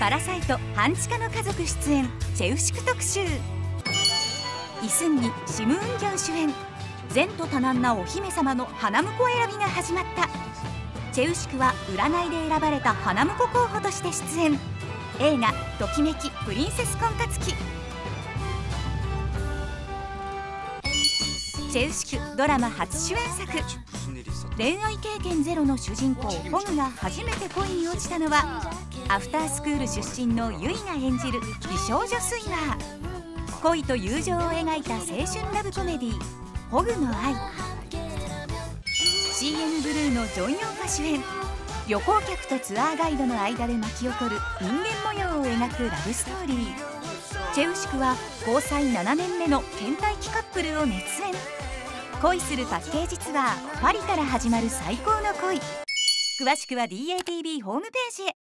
パラサイト半地下の家族出演チェウシク特集。イ・スンギ、シム・ウンギョン主演、前途多難なお姫様の花婿選びが始まった。チェウシクは占いで選ばれた花婿候補として出演。映画「ときめきプリンセス婚活記」。チェウシクドラマ初主演作。恋愛経験ゼロの主人公ホグが初めて恋に落ちたのは、アフタースクール出身のユイが演じる美少女スイマー。恋と友情を描いた青春ラブコメディー「ホグの愛」。 CN ブルーのジョン・ヨンファ主演。旅行客とツアーガイドの間で巻き起こる人間模様を描くラブストーリー。チェウシクは交際7年目の倦怠期カップルを熱演。恋するパッケージツアーパリから始まる最高の恋。詳しくは DATV ホームページへ。